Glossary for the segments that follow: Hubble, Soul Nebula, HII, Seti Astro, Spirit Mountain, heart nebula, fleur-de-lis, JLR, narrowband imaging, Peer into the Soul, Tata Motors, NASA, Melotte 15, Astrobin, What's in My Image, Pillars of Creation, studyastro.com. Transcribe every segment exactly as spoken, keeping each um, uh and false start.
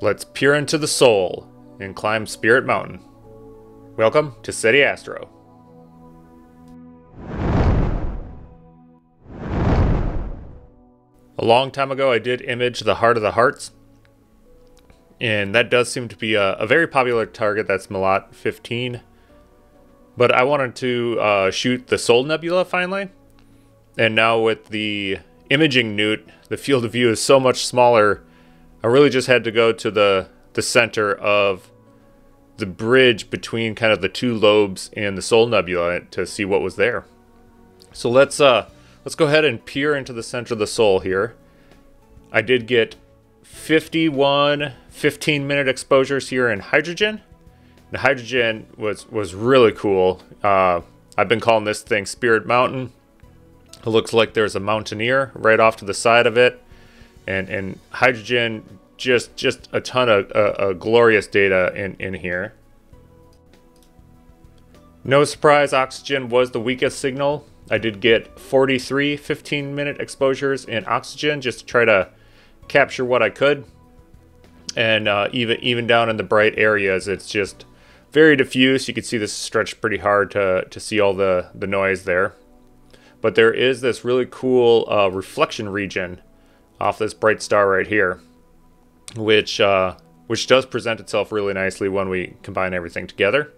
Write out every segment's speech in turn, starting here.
Let's peer into the soul and climb Spirit Mountain. Welcome to Seti Astro. A long time ago I did image the Heart of the Hearts, and that does seem to be a, a very popular target. That's Melotte fifteen. But I wanted to uh, shoot the Soul Nebula finally, and now with the imaging newt, the field of view is so much smaller. I really just had to go to the, the center of the bridge between kind of the two lobes and the Soul Nebula to see what was there. So let's uh, let's go ahead and peer into the center of the soul here. I did get fifty-one fifteen minute exposures here in hydrogen. The hydrogen was was really cool. Uh, I've been calling this thing Spirit Mountain. It looks like there's a mountaineer right off to the side of it, and and hydrogen just just a ton of uh, uh, glorious data in in here. No surprise, oxygen was the weakest signal. I did get forty-three fifteen minute exposures in oxygen just to try to capture what I could, and uh, even even down in the bright areas, it's just very diffuse. You can see this stretched pretty hard to, to see all the, the noise there. But there is this really cool uh, reflection region off this bright star right here, which, uh, which does present itself really nicely when we combine everything together.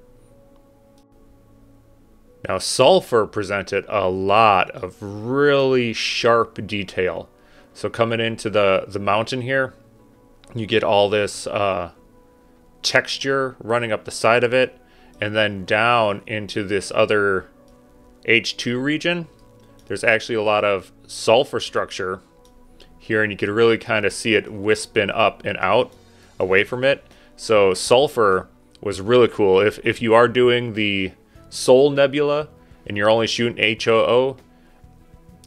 Now, sulfur presented a lot of really sharp detail. So coming into the, the mountain here, you get all this uh, texture running up the side of it, and then down into this other H two region, there's actually a lot of sulfur structure here, and you can really kind of see it wisping up and out away from it. So sulfur was really cool. If, if you are doing the Soul Nebula and you're only shooting H O O,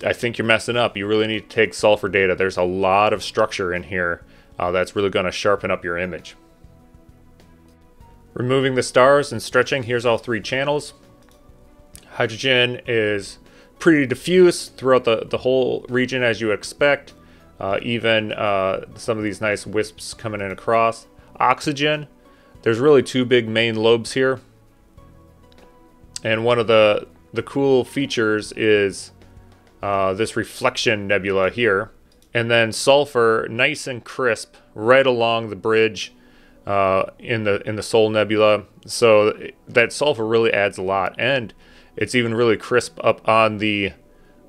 I think you're messing up. You really need to take sulfur data. There's a lot of structure in here uh, that's really going to sharpen up your image. Removing the stars and stretching, here's all three channels. Hydrogen is pretty diffuse throughout the, the whole region, as you expect. Uh, even uh, some of these nice wisps coming in across. Oxygen, there's really two big main lobes here. And one of the, the cool features is uh, this reflection nebula here. And then sulfur, nice and crisp, right along the bridge. Uh, in the in the Soul Nebula, so that sulfur really adds a lot, and it's even really crisp up on the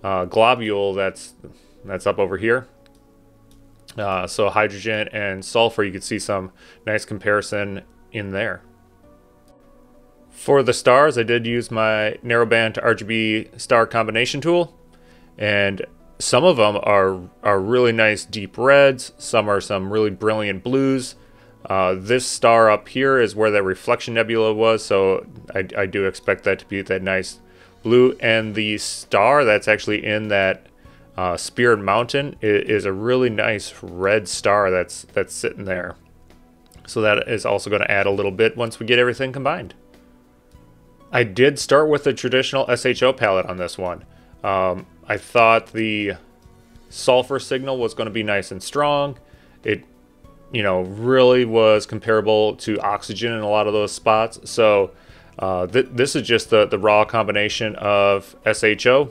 uh, globule that's that's up over here. Uh, so hydrogen and sulfur, you can see some nice comparison in there. For the stars, I did use my narrowband to R G B star combination tool, and some of them are are really nice deep reds. Some are some really brilliant blues. Uh, this star up here is where that reflection nebula was, so I, I do expect that to be that nice blue. And the star that's actually in that uh, Spirit Mountain is, is a really nice red star that's that's sitting there. So that is also going to add a little bit once we get everything combined. I did start with the traditional S H O palette on this one. Um, I thought the sulfur signal was going to be nice and strong. It you know, really was comparable to oxygen in a lot of those spots. So uh, th this is just the, the raw combination of S H O.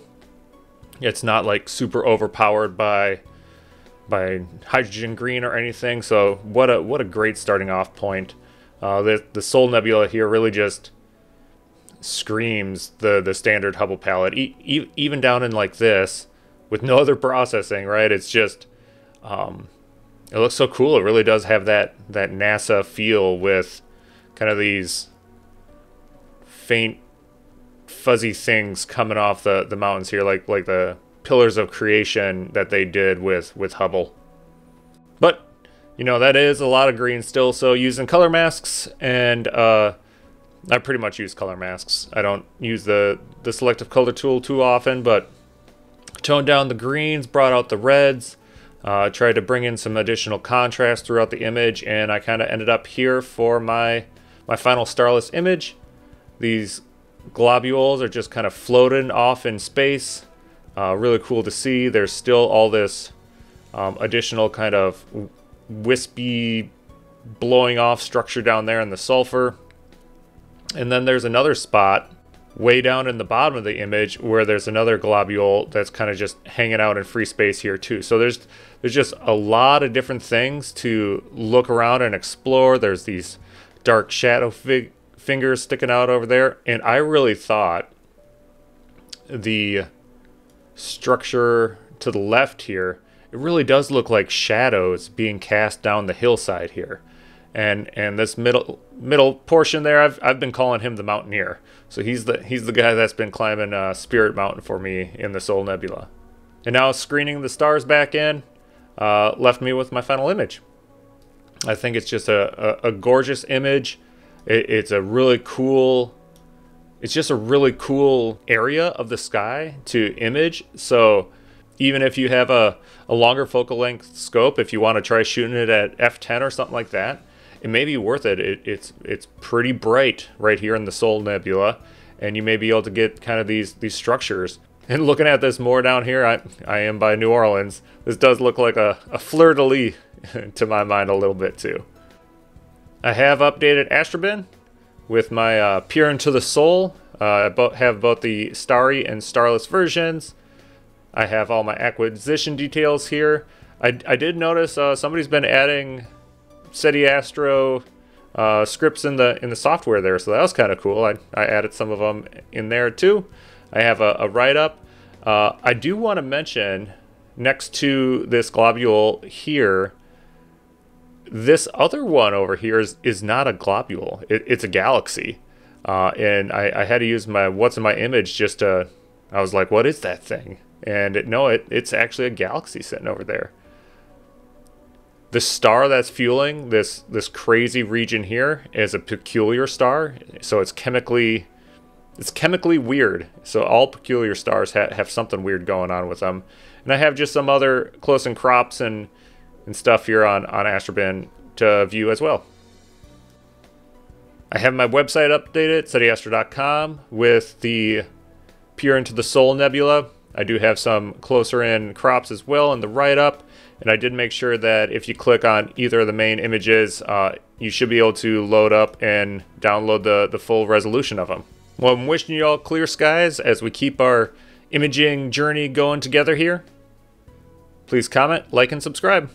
It's not like super overpowered by by hydrogen green or anything. So what a what a great starting off point. Uh, the, the Soul Nebula here really just screams the, the standard Hubble palette. E e even down in like this with no other processing, right? It's just... Um, It looks so cool. It really does have that, that NASA feel with kind of these faint, fuzzy things coming off the, the mountains here, like like the Pillars of Creation that they did with, with Hubble. But, you know, that is a lot of green still, so using color masks, and uh, I pretty much use color masks. I don't use the, the selective color tool too often, but toned down the greens, brought out the reds, Uh, tried to bring in some additional contrast throughout the image, and I kind of ended up here for my my final starless image. These globules are just kind of floating off in space. Uh, really cool to see. There's still all this um, additional kind of wispy blowing off structure down there in the sulfur. And then there's another spot way down in the bottom of the image where there's another globule that's kind of just hanging out in free space here too. So there's there's just a lot of different things to look around and explore. There's these dark shadow fig fingers sticking out over there, and I really thought the structure to the left here, it really does look like shadows being cast down the hillside here. And and this middle middle portion there, I've I've been calling him the Mountaineer. So he's the he's the guy that's been climbing uh, Spirit Mountain for me in the Soul Nebula. And now screening the stars back in, uh, left me with my final image. I think it's just a a, a gorgeous image. It, it's a really cool. It's just a really cool area of the sky to image. So even if you have a a longer focal length scope, if you want to try shooting it at f ten or something like that, it may be worth it. it. It's it's pretty bright right here in the Soul Nebula, and you may be able to get kind of these these structures. And looking at this more down here, I I am by New Orleans. This does look like a, a fleur-de-lis to my mind a little bit too. I have updated Astrobin with my uh, Peer into the Soul. Uh, I have both the starry and starless versions. I have all my acquisition details here. I, I did notice uh, somebody's been adding Seti Astro uh, scripts in the in the software there, so that was kind of cool. I, I added some of them in there too. I have a, a write-up. Uh, I do want to mention, next to this globule here, this other one over here is, is not a globule. It, it's a galaxy. Uh, and I, I had to use my What's in My Image just to, I was like, what is that thing? And it, no, it, it's actually a galaxy sitting over there. The star that's fueling this this crazy region here is a peculiar star, so it's chemically it's chemically weird. So all peculiar stars ha have something weird going on with them. And I have just some other close-in crops and and stuff here on on Astrobin to view as well. I have my website updated, study astro dot com, with the Peer into the Soul Nebula. I do have some closer in crops as well in the write-up, and I did make sure that if you click on either of the main images, uh, you should be able to load up and download the, the full resolution of them. Well, I'm wishing you all clear skies as we keep our imaging journey going together here. Please comment, like, and subscribe.